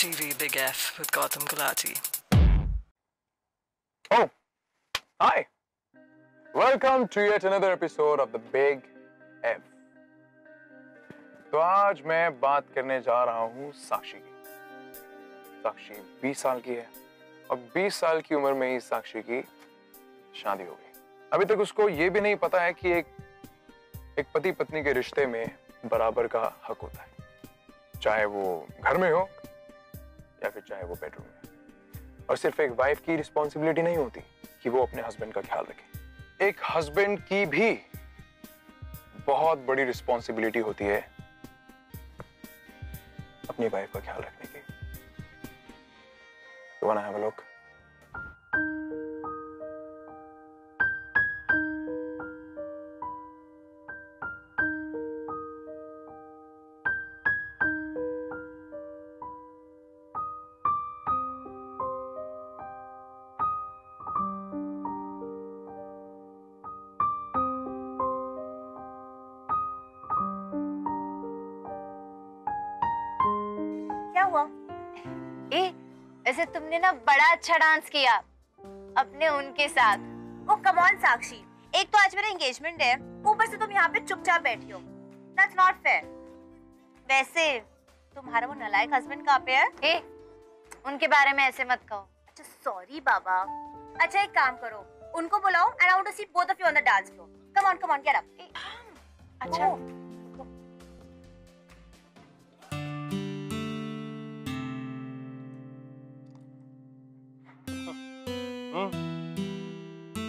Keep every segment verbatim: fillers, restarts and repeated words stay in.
T V Big F with Gautam Gulati. Oh, hi. Welcome to yet another episode of the Big F. तो आज मैं बात करने जा रहा हूँ साक्षी की। साक्षी बीस साल की है और बीस साल की उम्र में ही साक्षी की शादी हो गई। अभी तक उसको ये भी नहीं पता है कि एक एक पति पत्नी के रिश्ते में बराबर का हक होता है, चाहे वो घर में हो या फिर चाहे वो बेडरूम में। और सिर्फ एक वाइफ की रिस्पॉन्सिबिलिटी नहीं होती कि वो अपने हस्बैंड का ख्याल रखे, एक हस्बैंड की भी बहुत बड़ी रिस्पॉन्सिबिलिटी होती है अपनी वाइफ का ख्याल रखने की। You wanna have a look? ऐसे तुमने ना बड़ा अच्छा डांस किया अपने उनके साथ। ओ कम ऑन साक्षी, एक तो आज मेरा एंगेजमेंट है, ऊपर से तुम यहाँ पे चुपचाप बैठी हो। That's not fair. वैसे तुम्हारा वो नालायक हस्बैंड कहाँ पे है? ए, उनके बारे में ऐसे मत कहो। अच्छा सॉरी बाबा। अच्छा एक काम करो, उनको बुलाओ and I want to see both of you on the dance floor. Come on come on get up. अच्छा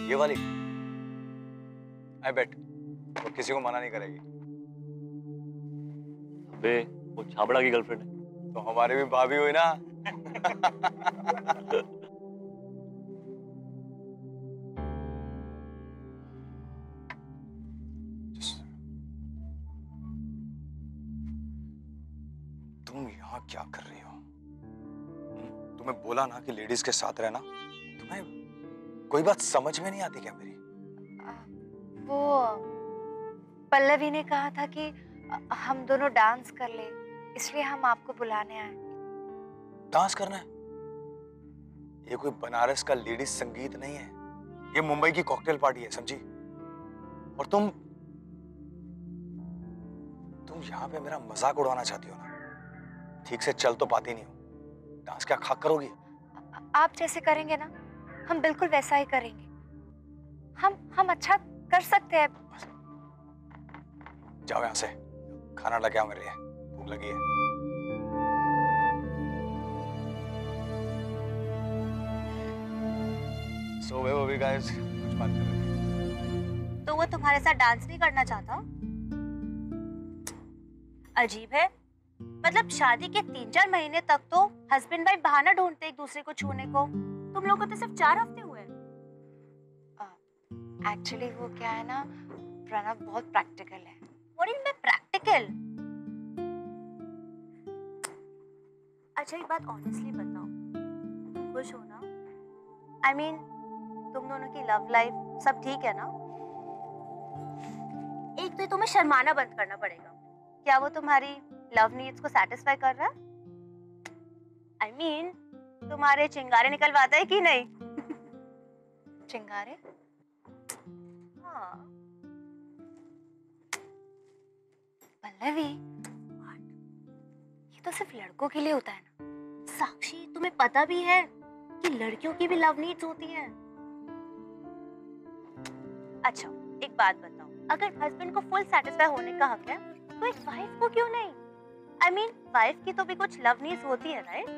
ये वाली, I bet, वो किसी को मना नहीं करेगी। अबे, वो छाबड़ा की गर्लफ्रेंड है। तो हमारे भी भाभी हुई ना। तुम यहाँ क्या कर रही हो? तुम्हें बोला ना कि लेडीज के साथ रहना। तुम्हें कोई बात समझ में नहीं आती क्या मेरी? वो पल्लवी ने कहा था कि हम दोनों डांस कर ले, इसलिए हम आपको बुलाने आए। डांस करना है? ये कोई बनारस का लेडीज संगीत नहीं है, ये मुंबई की कॉकटेल पार्टी है, समझी? और तुम तुम यहाँ पे मेरा मजाक उड़ाना चाहती हो ना? ठीक से चल तो पाती नहीं हो, डांस क्या खाक करोगी? आप जैसे करेंगे ना हम बिल्कुल वैसा ही करेंगे। हम हम अच्छा कर सकते हैं। जाओ यहाँ से, खाना लगा मेरे लिए, भूख लगी है। So where were we guys? कुछ बात कर रहे थे। तो वो तुम्हारे साथ डांस नहीं करना चाहता? अजीब है, मतलब शादी के तीन चार महीने तक तो हस्बैंड वाइफ बहाना ढूंढते एक दूसरे को छूने को, तुम लोगों को तो सिर्फ चार हफ्ते हुए हैं। एक्चुअली uh, वो क्या है ना, प्रणव बहुत प्रैक्टिकल है। What is that practical? अच्छा एक बात ऑनेस्टली बताओ, खुश हो ना? आई I मीन mean, तुम दोनों की लव लाइफ सब ठीक है ना? एक तो तुम्हें शर्माना बंद करना पड़ेगा। क्या वो तुम्हारी लव नीड्स को सैटिस्फाई कर रहा है? आई I मीन mean, तुम्हारे चिंगारे निकलवाता है कि नहीं? चिंगारे? हाँ। पल्लवी, ये तो सिर्फ लड़कों के लिए होता है ना? साक्षी तुम्हें पता भी है कि लड़कियों की भी लव नीड्स होती हैं। अच्छा एक बात बताओ, अगर हस्बैंड को फुल सैटिस्फाई होने का हक है तो एक वाइफ को क्यों नहीं? आई मीन वाइफ की तो भी कुछ लव नीड्स होती है राइट?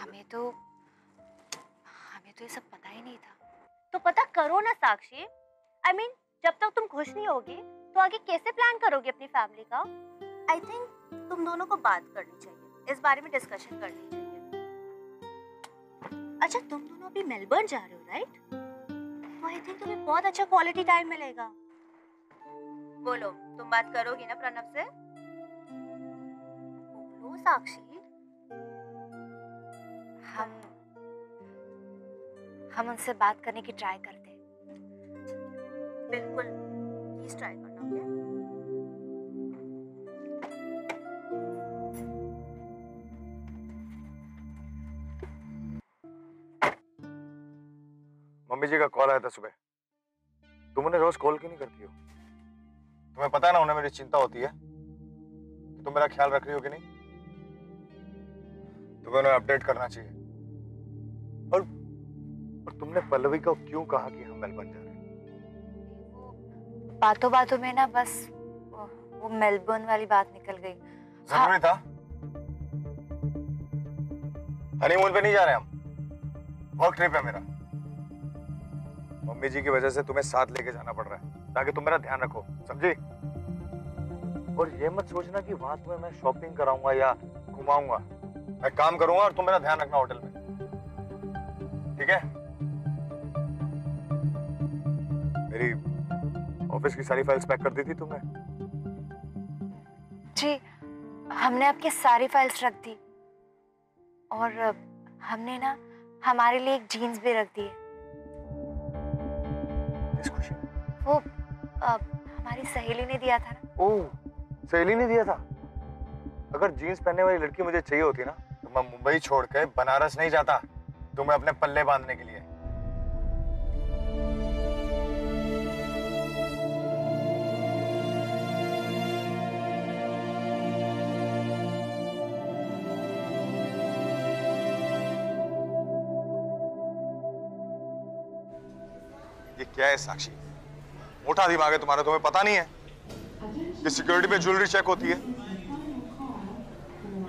हमें तो हमें तो ये सब पता ही नहीं था। तो पता करो ना Sakshi. I I mean mean, जब तक तुम खुश नहीं होगी तो आगे कैसे प्लान करोगे अपनी फैमिली का? आई थिंक तुम दोनों को बात करनी चाहिए, इस बारे में डिस्कशन करनी चाहिए। अच्छा तुम दोनों अभी मेलबर्न जा रहे हो राइट? आई थिंक तुम्हें बहुत अच्छा क्वालिटी टाइम मिलेगा। बोलो तुम बात करोगी ना प्रणव से? बोलो साक्षी। हम हम उनसे बात करने की ट्राई करते हैं। बिल्कुल प्लीज ट्राई करना। मम्मी जी का कॉल आया था सुबह। तुम उन्हें रोज कॉल क्यों नहीं करती हो? तुम्हें पता है ना उन्हें मेरी चिंता होती है कि तुम मेरा ख्याल रख रही हो कि नहीं। तुम्हें उन्हें अपडेट करना चाहिए। और, और तुमने पल्लवी को क्यों कहा कि हम मेलबर्न जा रहे हैं? बातों बातों में ना बस वो मेलबर्न वाली बात निकल गई। जरूरी था? हनीमून पे नहीं जा रहे हम, वर्क ट्रिप है मेरा। मम्मी जी की वजह से तुम्हें साथ लेके जाना पड़ रहा है ताकि तुम मेरा ध्यान रखो, समझी? और ये मत सोचना कि वहां तुम्हें मैं शॉपिंग कराऊंगा या घुमाऊंगा। मैं काम करूंगा और तुम मेरा ध्यान रखना होटल में, ठीक है? मेरी ऑफिस की सारी फाइल्स पैक कर दी थी तुमने? जी, हमने आपकी सारी फाइल्स रख दी और हमने ना हमारे लिए एक जीन्स भी रख दी है। वो आ, हमारी सहेली ने दिया था ना। ओह, सहेली ने दिया था? अगर जीन्स पहनने वाली लड़की मुझे चाहिए होती ना तो मैं मुंबई छोड़ के बनारस नहीं जाता तुम्हें अपने पल्ले बांधने के लिए। क्या है साक्षी, मोटा दिमाग है तुम्हारा, तुम्हें पता नहीं है कि सिक्योरिटी पे ज्वेलरी चेक होती है?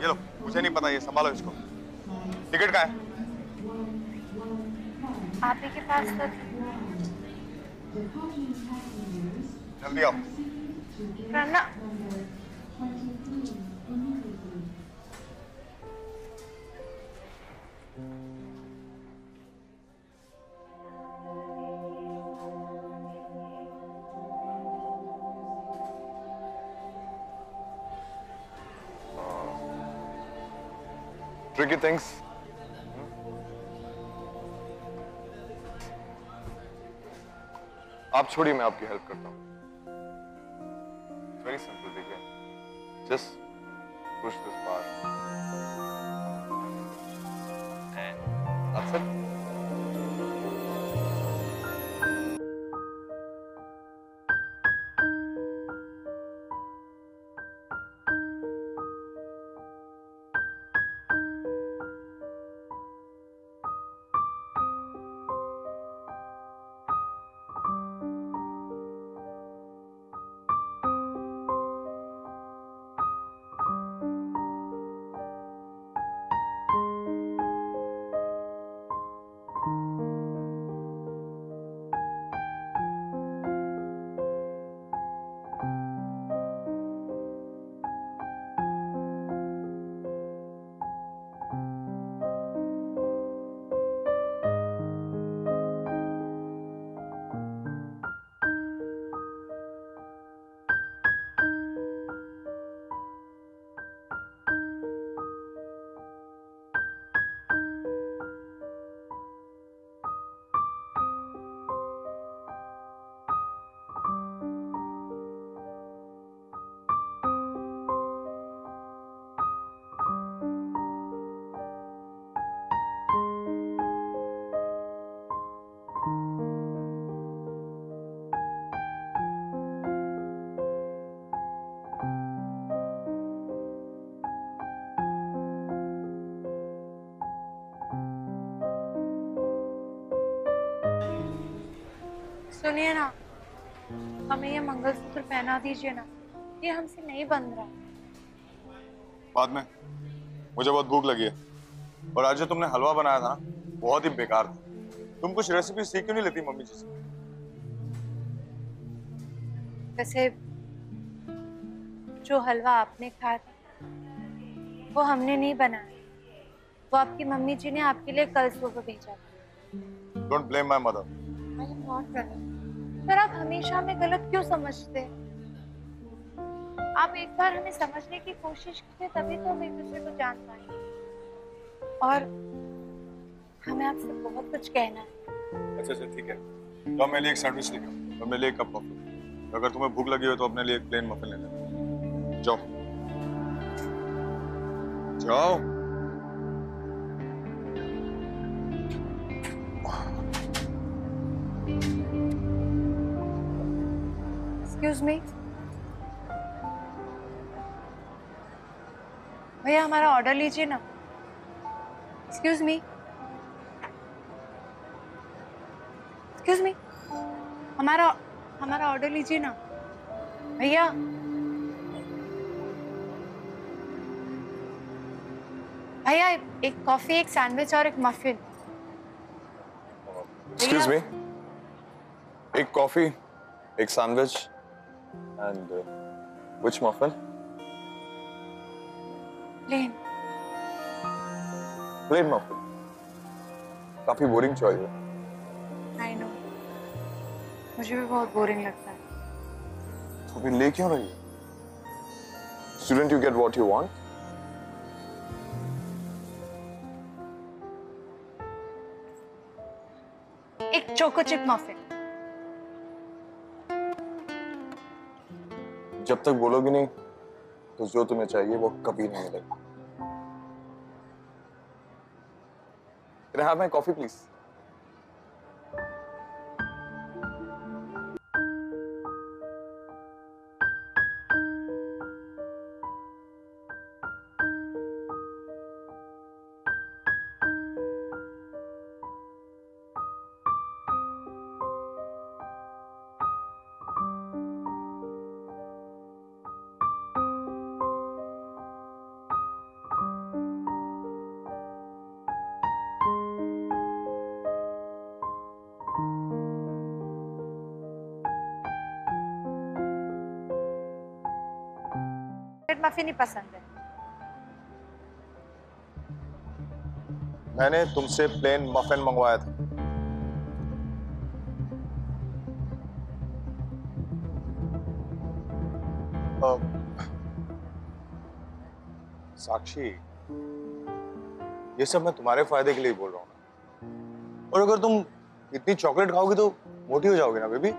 ये लो, मुझे नहीं पता, ये संभालो इसको। टिकट कहाँ है? आप ही के पास तो। जल्दी आओ। प्रणव। Tricky things. आप छोड़िए, मैं आपकी हेल्प करता हूँ। वेरी सिंपल, ठीक है? Just push this bar. And that's it. सुनिए ना, हमें ये मंगलसूत्र पहना दीजिए ना, ये हमसे नहीं बन रहा। बाद में, मुझे बहुत भूख लगी है और आज जो तुमने हलवा बनाया था बहुत ही बेकार था। तुम कुछ रेसिपी सीख क्यों नहीं लेती मम्मी जी से? वैसे जो हलवा आपने खाया था वो हमने नहीं बनाया, वो आपकी मम्मी जी ने आपके लिए कल सुबह भेजा था। Don't blame my mother. I am not running. पर आप हमेशा हमें गलत क्यों समझते हैं? आप एक बार हमें समझने की कोशिश कीजिए, तभी तो हम एक दूसरे को जान पाएंगे। और हमें आपसे बहुत कुछ कहना है। अच्छा अच्छा, ठीक है, तो मेरे लिए एक सैंडविच लेकर आओ, मेरे लिए एक कप कॉफी। अगर तुम्हें भूख लगी हो तो अपने लिए एक प्लेन मफिन ले लेना। जाओ जाओ। एक्सक्यूज मी भैया, हमारा ऑर्डर लीजिए ना। एक्सक्यूज मी, एक्सक्यूज मी, हमारा हमारा ऑर्डर लीजिए ना भैया। भैया एक कॉफी, एक सैंडविच और एक मफिन। एक्सक्यूज मी, एक कॉफी, एक sandwich and which muffin? Plain. Plain muffin काफी बोरिंग चॉइस है। आई नो, मुझे भी बहुत बोरिंग लगता है। तो फिर ले क्यों रही है? Student, you get what you want. एक चोको चिप मफिन। जब तक बोलोगी नहीं तो जो तुम्हें चाहिए वो कभी नहीं मिलेगा। Can I have my coffee, please? Muffin ही पसंद है। मैंने तुमसे प्लेन मफिन मंगवाया था। आ, साक्षी, ये सब मैं तुम्हारे फायदे के लिए बोल रहा हूँ। और अगर तुम इतनी चॉकलेट खाओगी तो मोटी हो जाओगी ना बेबी।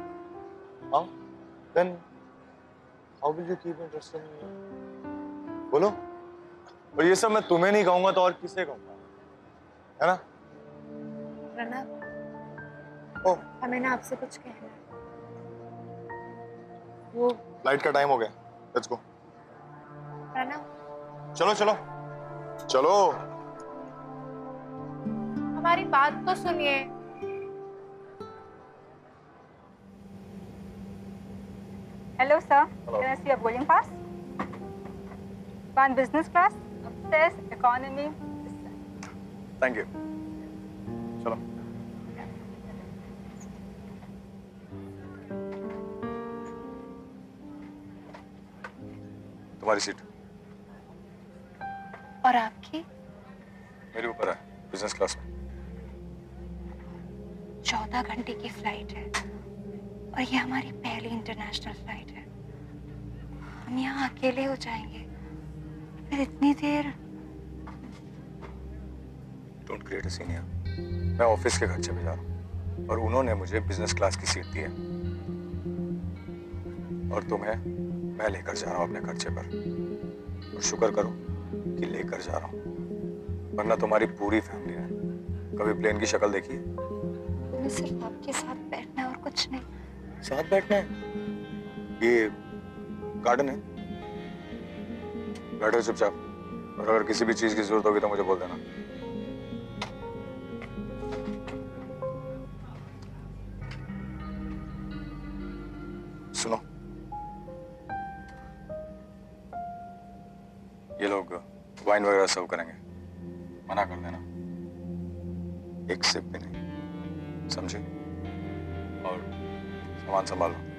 हाँ, then how will you keep interesting me? बोलो। और ये सब मैं तुम्हें नहीं कहूंगा तो और किसे कहूंगा, है ना? प्रणव, ओ हमें ना आपसे कुछ कहना है। वो लाइट का टाइम हो गया, लेट्स गो। प्रणव, चलो चलो चलो। हमारी बात तो सुनिए। Hello sir, can I see your boarding pass? One business class, upstairs, economy. Thank you. चलो। तुम्हारी सीट। और आपकी? मेरे ऊपर है, business class में। चौदह घंटे की फ्लाइट है और ये हमारी पहली इंटरनेशनल फ्लाइट है। हम यहाँ अकेले हो जाएंगे। इतनी देर डोंट क्रिएट अ सीन। मैं ऑफिस के खर्चे पे जा रहा हूँ और उन्होंने मुझे बिजनेस क्लास की सीट दी है और तुम्हें मैं लेकर जा रहा हूँ अपने खर्चे पर। और शुक्र करो कि लेकर जा रहा हूँ, वरना तुम्हारी पूरी फैमिली है। कभी प्लेन की शक्ल देखी है? सिर्फ आपके साथ बैठना है और कुछ नहीं। साथ बैठना है? ये गार्डन है, बैठो चुपचाप। और अगर किसी भी चीज की जरूरत होगी तो मुझे बोल देना। सुनो, ये लोग वाइन वगैरह सर्व करेंगे, मना कर देना, एक सिप भी नहीं, समझे? और सामान संभालो।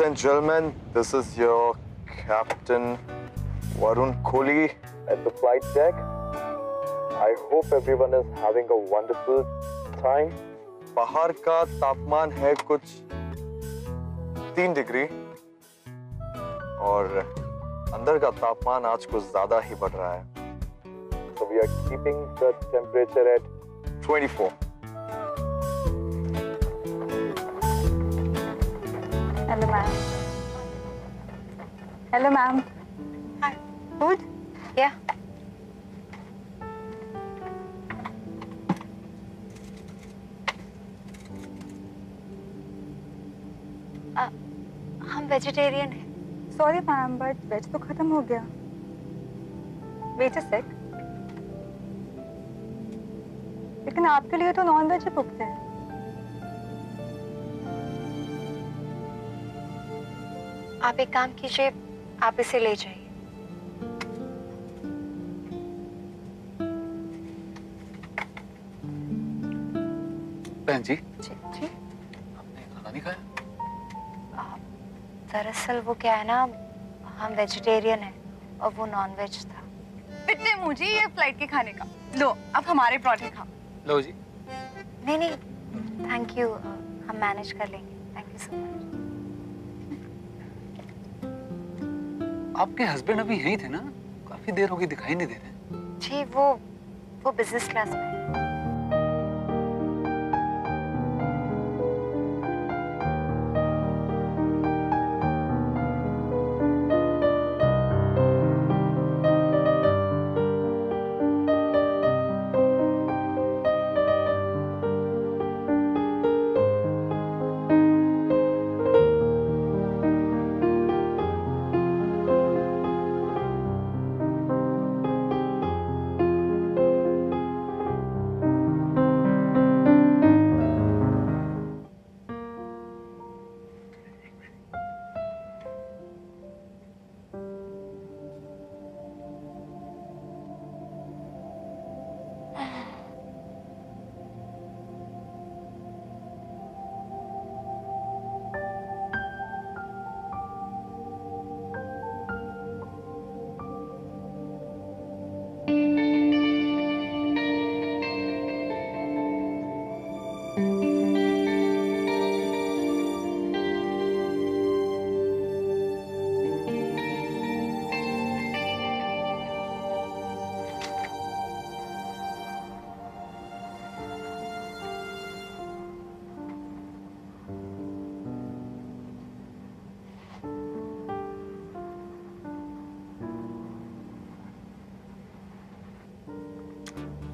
Ladies and gentlemen, this is your captain Varun Kohli at the flight deck. I hope everyone is having a wonderful time. बाहर का तापमान है कुछ तीन डिग्री और अंदर का तापमान आज कुछ ज्यादा ही बढ़ रहा है. So we are keeping the temperature at twenty-four. Hello, ma'am. Hello, ma'am. Hi. Food? Yeah. Uh, हम वेजिटेरियन हैं. Sorry, ma'am, but वेज तो खत्म हो गया. Wait a sec. लेकिन आपके लिए तो नॉन वेज ही पुकते हैं. आप एक काम कीजिए, आप इसे ले जाइए. बहन जी, जी जी आपने खाना नहीं खाया? दरअसल वो क्या है ना, हम वेजिटेरियन हैं और वो नॉन वेज था. इतने मुझे ये फ्लाइट के खाने का. लो, अब हमारे पराठे खाओ. लो जी. नहीं नहीं, थैंक यू, हम मैनेज कर लेंगे. Thank you so much. आपके हस्बैंड अभी यहीं थे ना? काफी देर हो गई, दिखाई नहीं दे रहे. जी, वो वो बिजनेस क्लास में है.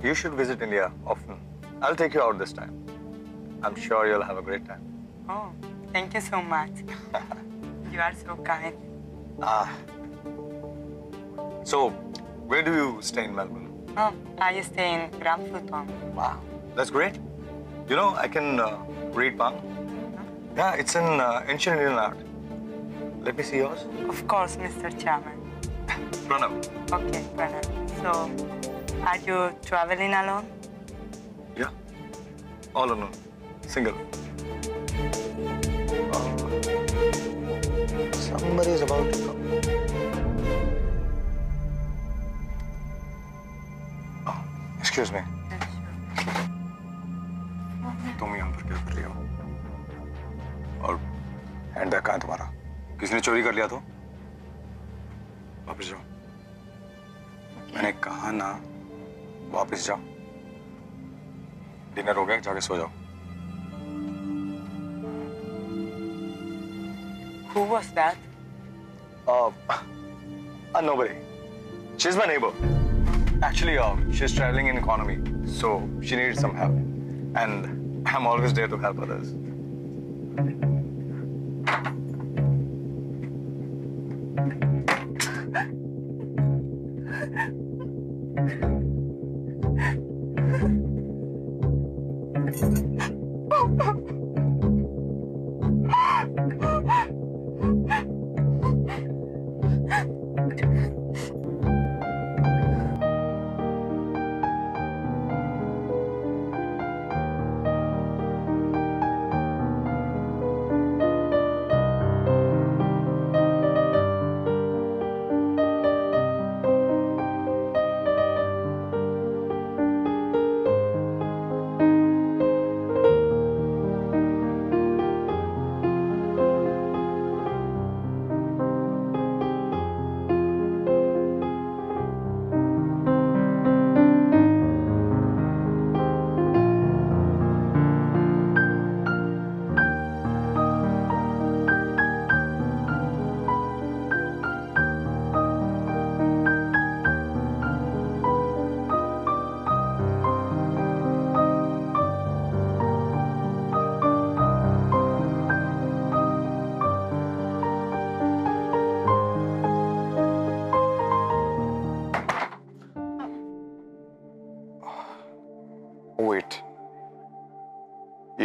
You should visit India often. I'll take you out this time. I'm sure you'll have a great time. Oh, thank you so much. You are so kind. Ah. So, where do you stay in Melbourne? Oh, I stay in Grand View Town. Wow, that's great. You know, I can uh, read palm. Huh? Yeah, it's an uh, ancient Indian art. Let me see yours. Of course, Mister Chairman. Pranav. Okay, Pranav. So. Are you traveling alone? Yeah, all alone, single. Uh, somebody is about to come. Oh, excuse me. तुम यहाँ पर क्या कर रही हो? और handbag कहाँ तुम्हारा? किसने चोरी कर लिया तो? वापस जाओ. मैंने कहा ना. वापस जाओ. डिनर हो गया, जाके सो जाओ. Who was that? Uh, uh, nobody. She's my neighbor. Actually, uh, she's traveling in economy, so she needs some help, and I'm always there to help others.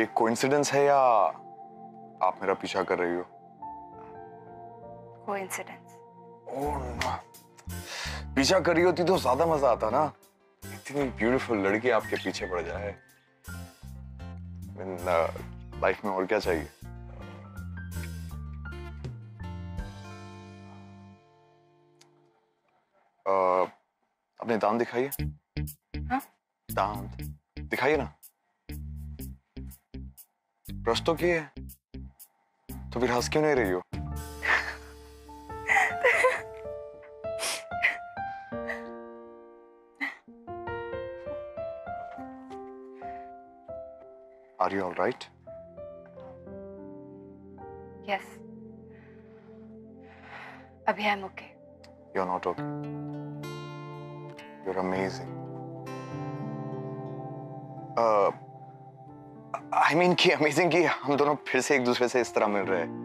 ये कोइंसिडेंस है या आप मेरा पीछा कर रही हो? कोइंसिडेंस। ओह ना, पीछा कर रही होती तो ज्यादा मजा आता ना। इतनी ब्यूटीफुल लड़की आपके पीछे पड़ जाए, लाइफ में और क्या चाहिए? uh, अपने दांत दिखाइए। हाँ? दांत दिखाइए ना। ब्रश तो किए तो फिर हंस क्यों नहीं रही हो? Are you all right? Yes. Abhi I'm okay. You're not okay. You're amazing. Uh, I mean कि amazing कि हम दोनों फिर से एक दूसरे से इस तरह मिल रहे हैं।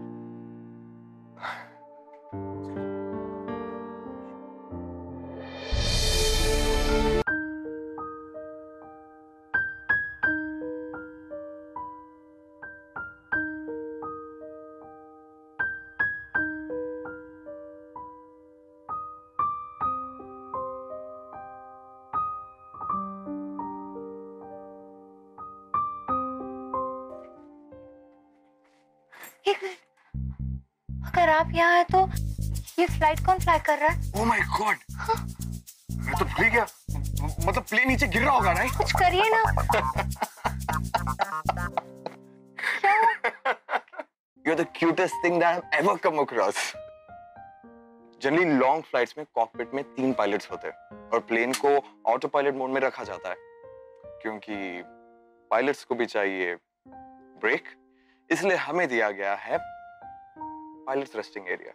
अगर आप यहाँ हैं तो ये फ्लाइट कौन फ्लाई कर रहा है? Oh my God! हाँ? मैं तो भूल गया, मतलब प्लेन नीचे गिर रहा होगा ना? कुछ करिए ना। क्या? You're the cutest thing that I've ever come across. Generally long flights में कॉकपिट में तीन पायलट्स होते हैं और प्लेन को ऑटो पायलट मोड में रखा जाता है क्योंकि पायलट्स को भी चाहिए ब्रेक, इसलिए हमें दिया गया है पायलट्स रेस्टिंग एरिया।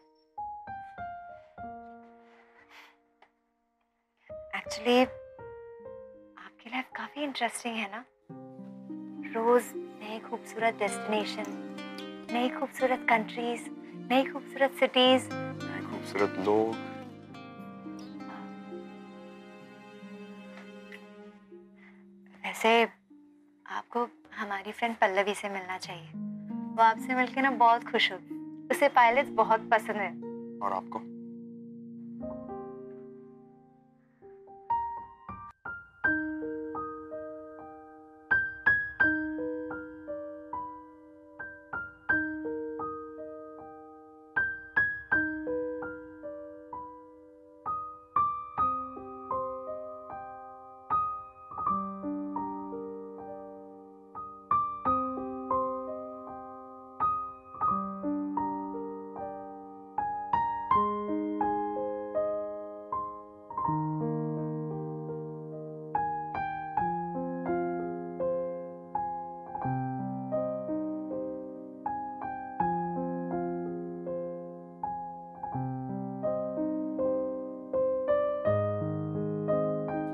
एक्चुअली आपकी लाइफ काफी इंटरेस्टिंग है ना। रोज नई खूबसूरत डेस्टिनेशन, नई खूबसूरत कंट्रीज, नई खूबसूरत सिटीज, नए खूबसूरत लोग। वैसे आपको हमारी फ्रेंड पल्लवी से मिलना चाहिए, वो आपसे मिलके ना बहुत खुश होगी। उसे पायलट्स बहुत पसंद है। और आपको?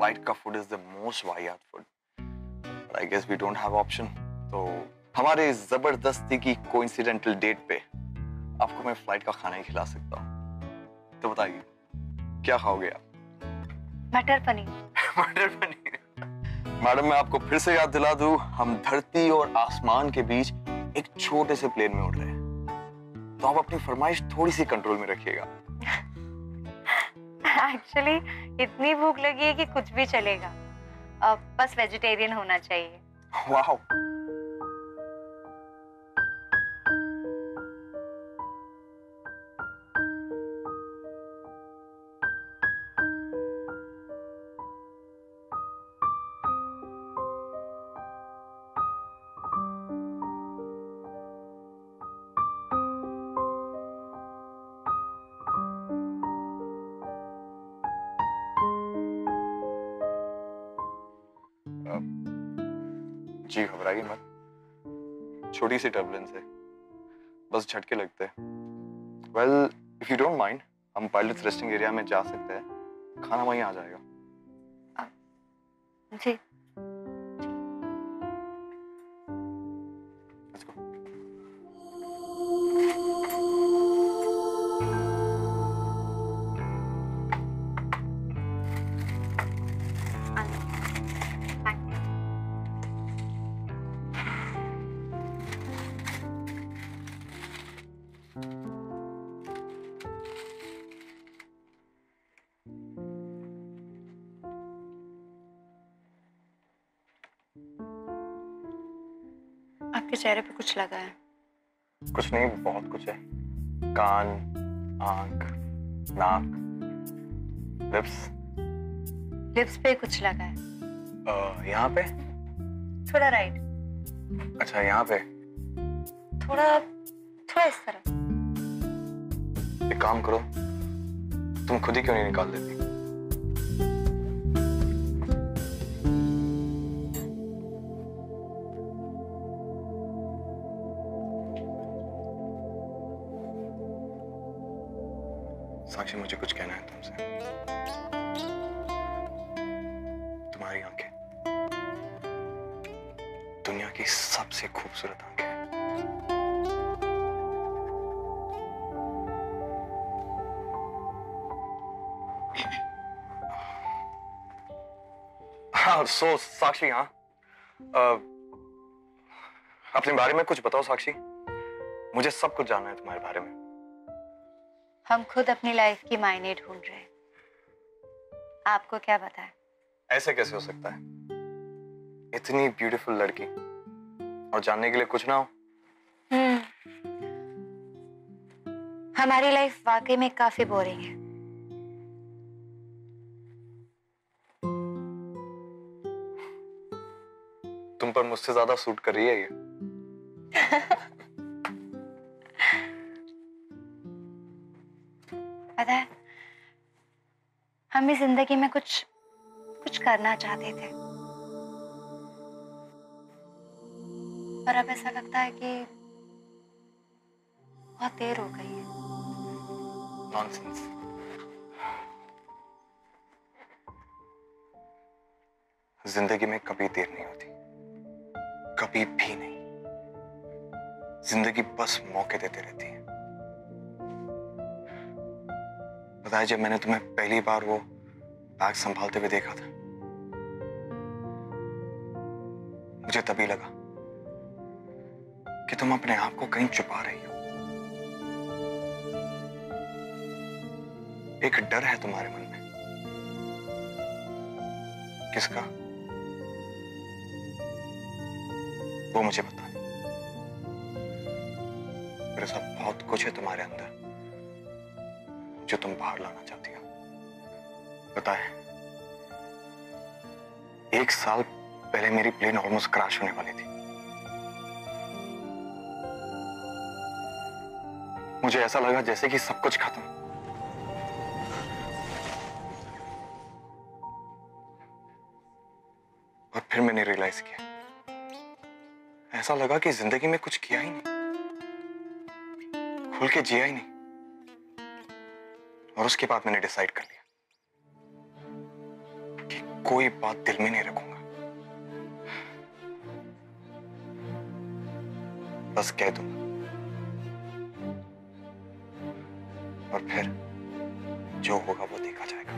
Flight का food is the most wild food. But I guess we don't have option. So हमारे इस जबरदस्ती की coincidental date पे आपको मैं flight का खाना ही खिला सकता हूँ। तो बताइए क्या खाओगे आप? मटर पनीर। मटर पनीर। मैडम मैं आपको फिर से याद दिला दूँ, हम धरती और आसमान के बीच एक छोटे से प्लेन में उड़ रहे हैं। तो आप अपनी फरमाइश थोड़ी सी कंट्रोल में रखिएगा। Actually, इतनी भूख लगी है कि कुछ भी चलेगा, अब बस वेजिटेरियन होना चाहिए। Wow. जी घबराइए मत, छोटी सी टर्बुलेंस है, बस झटके लगते हैं। Well if you don't mind हम पायलट्स रेस्टिंग एरिया में जा सकते हैं, खाना वहीं आ जाएगा। जी आपके चेहरे पे कुछ लगा है? कुछ नहीं, बहुत कुछ है। कान, आंख, नाक, लिप्स। लिप्स पे कुछ लगा है? uh, यहाँ पे थोड़ा राइट। अच्छा, यहाँ पे थोड़ा थोड़ा इस तरह। एक काम करो, तुम खुद ही क्यों नहीं निकाल देती? साक्षी, मुझे कुछ कहना है तुमसे। तुम्हारी आंखें दुनिया की सबसे खूबसूरत आंखें हाँ, सो साक्षी, हाँ, अपने बारे में कुछ बताओ साक्षी, मुझे सब कुछ जानना है तुम्हारे बारे में। हम खुद अपनी लाइफ की मायने ढूंढ रहे हैं, आपको क्या पता है? ऐसे कैसे हो सकता है? इतनी ब्यूटीफुल लड़की और जानने के लिए कुछ ना हो। हम्म, हमारी लाइफ वाकई में काफी बोरिंग है। तुम पर मुझसे ज्यादा सूट कर रही है ये। पता है, हम भी जिंदगी में कुछ कुछ करना चाहते थे, पर अब ऐसा लगता है कि बहुत देर हो गई है। नॉनसेंस। जिंदगी में कभी देर नहीं होती, कभी भी नहीं। जिंदगी बस मौके देते रहती है। बताया, जब मैंने तुम्हें पहली बार वो बैग संभालते हुए देखा था, मुझे तभी लगा कि तुम अपने आप को कहीं छुपा रही हो। एक डर है तुम्हारे मन में। किसका, वो मुझे पता नहीं, पर ऐसा बहुत कुछ है तुम्हारे अंदर जो तुम बाहर लाना चाहती हो। पता है, एक साल पहले मेरी प्लेन ऑलमोस्ट क्रैश होने वाली थी। मुझे ऐसा लगा जैसे कि सब कुछ खत्म। और फिर मैंने रियलाइज किया, ऐसा लगा कि जिंदगी में कुछ किया ही नहीं, खुल के जिया ही नहीं। और उसके बाद मैंने डिसाइड कर लिया कि कोई बात दिल में नहीं रखूंगा, बस कह दूंगा। और फिर जो होगा वो देखा जाएगा।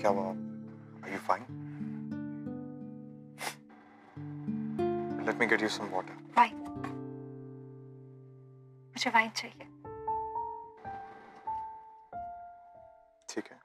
क्या हुआ? Are you fine? Let me get you some water. Wine. मुझे वाइन चाहिए। ठीक है।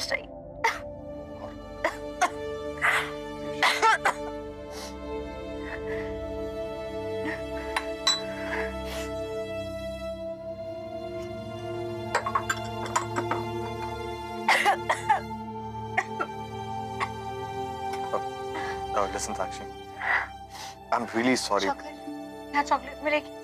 सही। oh, listen, Sakshi. I'm really sorry. Chocolate. Yeah, chocolate मिलेगी.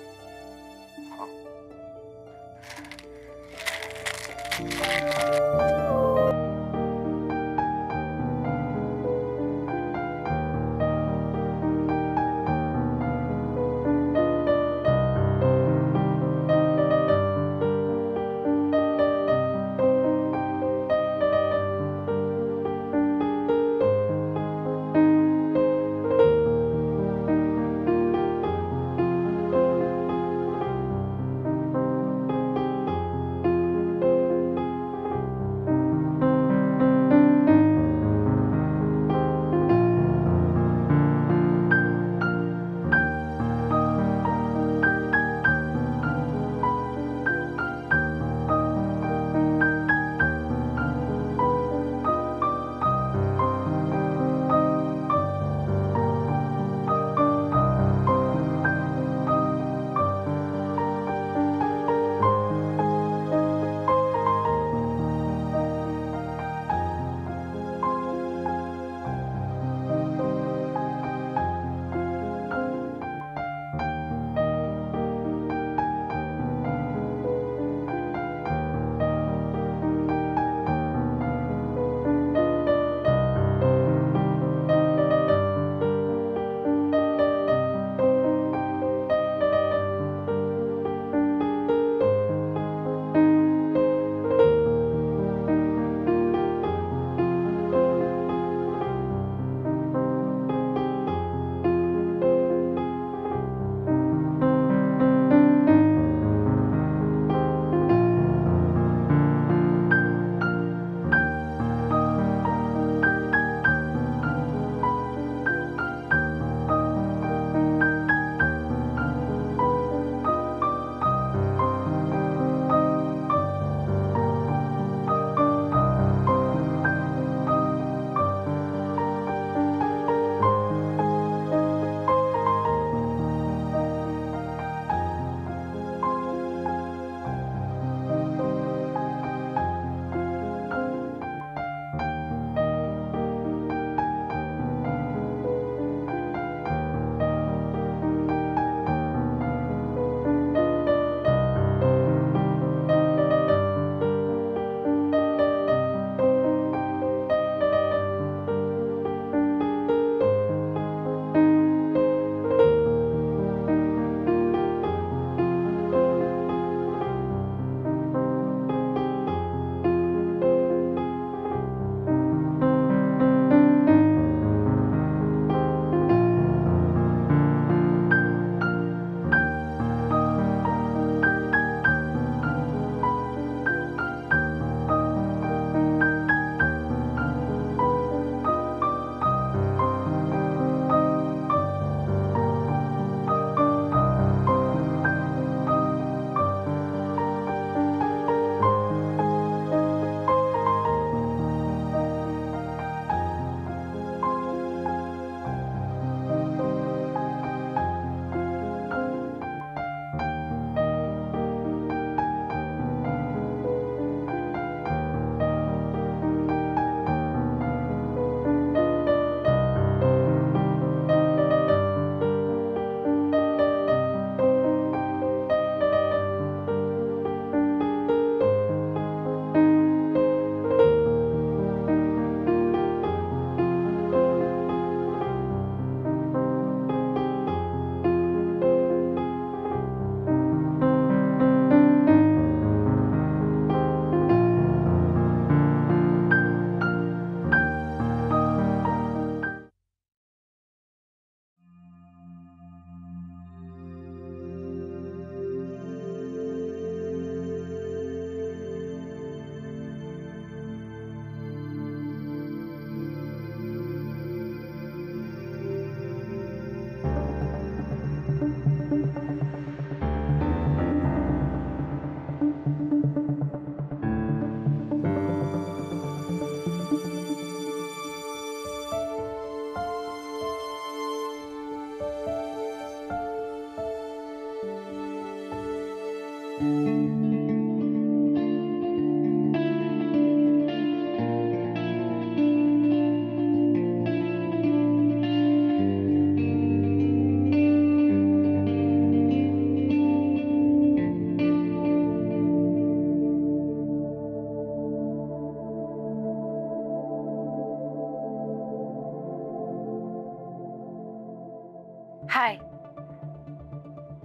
Hi,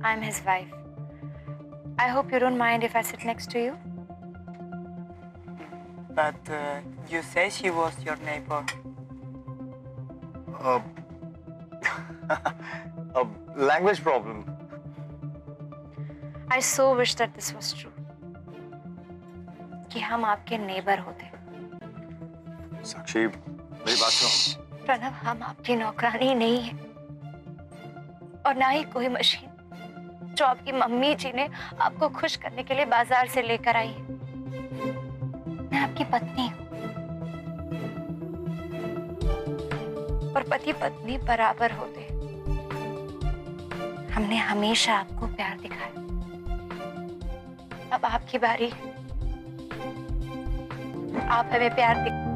I'm his wife. I hope you don't mind if I sit next to you. But uh, you say she was your neighbor. Uh, a language problem. I so wish that this was true. कि हम आपके neighbor होते. साक्षी, मेरी बात सुनो. प्रणव, हम आपकी नौकरानी नहीं है. और ना ही कोई मशीन जो आपकी मम्मी जी ने आपको खुश करने के लिए बाजार से लेकर आई है. मैं आपकी पत्नी हूँ और पति पत्नी बराबर होते हैं. हमने हमेशा आपको प्यार दिखाया. अब आपकी बारी है. आप हमें प्यार दिखाएं.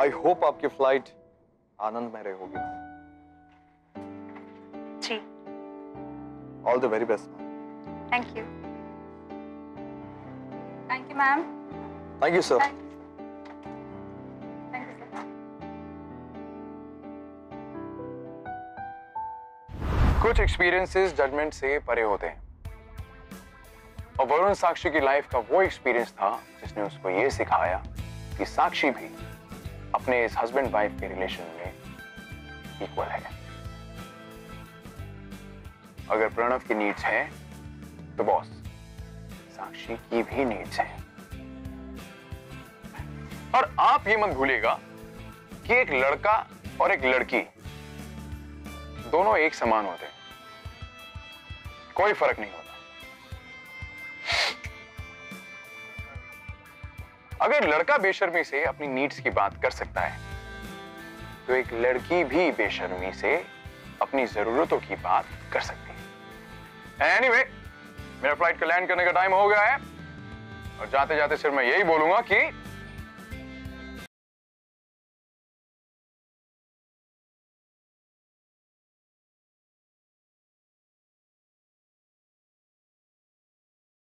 I hope आपकी फ्लाइट आनंद में रहेगी. जी. All the very best. Thank you. Thank you, ma'am. Thank you, sir. Thank you. Thank you, sir. कुछ एक्सपीरियंसेस जजमेंट से परे होते हैं और वरुण साक्षी की लाइफ का वो एक्सपीरियंस था जिसने उसको ये सिखाया कि साक्षी भी अपने इस हस्बैंड वाइफ के रिलेशन में इक्वल है. अगर प्रणव की नीड्स हैं, तो बॉस साक्षी की भी नीड्स हैं. और आप ये मत भूलिएगा कि एक लड़का और एक लड़की दोनों एक समान होते हैं. कोई फर्क नहीं होता. अगर लड़का बेशर्मी से अपनी नीड्स की बात कर सकता है तो एक लड़की भी बेशर्मी से अपनी जरूरतों की बात कर सकती है। एनीवे, मेरा फ्लाइट का लैंड करने का टाइम हो गया है और जाते जाते सिर्फ मैं यही बोलूंगा कि